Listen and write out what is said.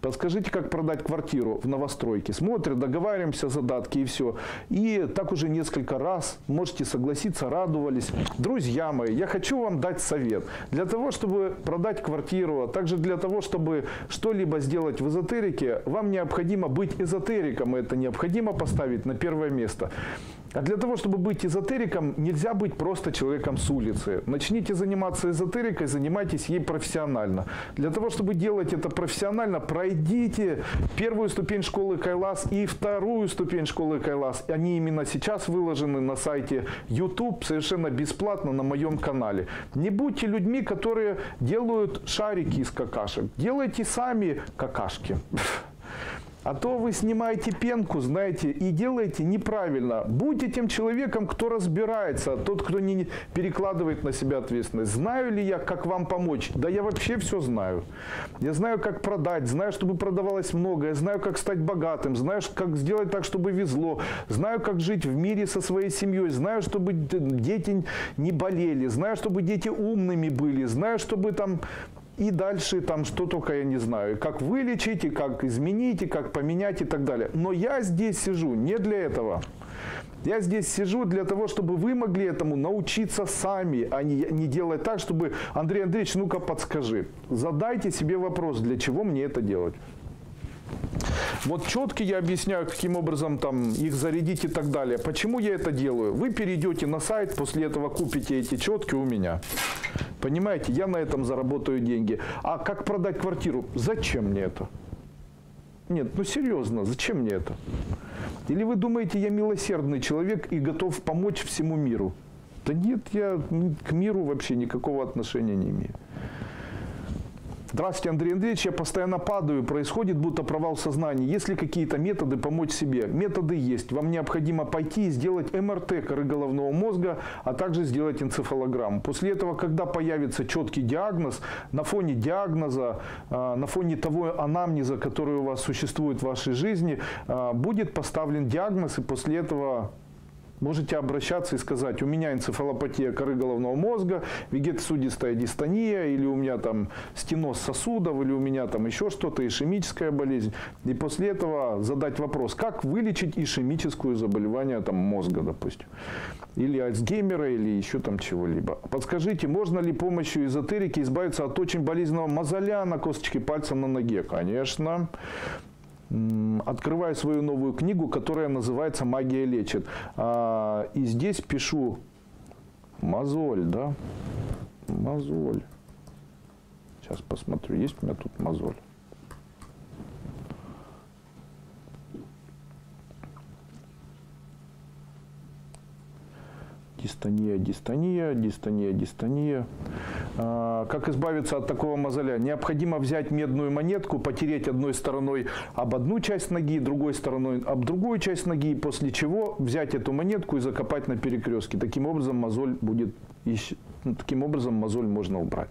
Подскажите, как продать квартиру в новостройке. Смотрят, договариваемся, задатки и все. И так уже несколько раз, можете согласиться, радовались. Друзья мои, я хочу вам дать совет. Для того, чтобы продать квартиру, а также для того, чтобы что-либо сделать в эзотерике, вам необходимо быть эзотериком. Это необходимо поставить на первое место. А для того, чтобы быть эзотериком, нельзя быть просто человеком с улицы. Начните заниматься эзотерикой, занимайтесь ей профессионально. Для того, чтобы делать это профессионально, пройдите первую ступень школы Кайлас и вторую ступень школы Кайлас. Они именно сейчас выложены на сайте YouTube совершенно бесплатно на моем канале. Не будьте людьми, которые делают шарики из какашек. Делайте сами какашки. А то вы снимаете пенку, знаете, и делаете неправильно. Будьте тем человеком, кто разбирается, тот, кто не перекладывает на себя ответственность. Знаю ли я, как вам помочь? Да я вообще все знаю. Я знаю, как продать, знаю, чтобы продавалось многое, знаю, как стать богатым, знаю, как сделать так, чтобы везло, знаю, как жить в мире со своей семьей, знаю, чтобы дети не болели, знаю, чтобы дети умными были, знаю, чтобы там... И дальше там что только я не знаю. Как вылечить, и как изменить, и как поменять, и так далее. Но я здесь сижу не для этого. Я здесь сижу для того, чтобы вы могли этому научиться сами, а не делать так, чтобы Андрей Андреевич, ну-ка подскажи. Задайте себе вопрос, для чего мне это делать. Вот четко я объясняю, каким образом там их зарядить и так далее. Почему я это делаю? Вы перейдете на сайт, после этого купите эти четки у меня. Понимаете, я на этом заработаю деньги. А как продать квартиру? Зачем мне это? Нет, ну серьезно, зачем мне это? Или вы думаете, я милосердный человек и готов помочь всему миру? Да нет, я к миру вообще никакого отношения не имею. Здравствуйте, Андрей Андреевич, я постоянно падаю, происходит будто провал сознания. Есть ли какие-то методы помочь себе? Методы есть. Вам необходимо пойти и сделать МРТ коры головного мозга, а также сделать энцефалограмму. После этого, когда появится четкий диагноз, на фоне диагноза, на фоне того анамнеза, который у вас существует в вашей жизни, будет поставлен диагноз, и после этого... Можете обращаться и сказать, у меня энцефалопатия коры головного мозга, вегетосудистая дистония, или у меня там стеноз сосудов, или у меня там еще что-то, ишемическая болезнь. И после этого задать вопрос, как вылечить ишемическое заболевание там, мозга, допустим, или Альцгеймера, или еще там чего-либо. Подскажите, можно ли помощью эзотерики избавиться от очень болезненного мозоля на косточке пальца на ноге? Конечно. Открываю свою новую книгу, которая называется «Магия лечит». И здесь пишу мозоль, да? Мозоль. Сейчас посмотрю, есть у меня тут мозоль. Дистония, дистония, дистония, дистония. Как избавиться от такого мозоля? Необходимо взять медную монетку, потереть одной стороной об одну часть ноги, другой стороной об другую часть ноги, после чего взять эту монетку и закопать на перекрестке. Таким образом мозоль можно убрать.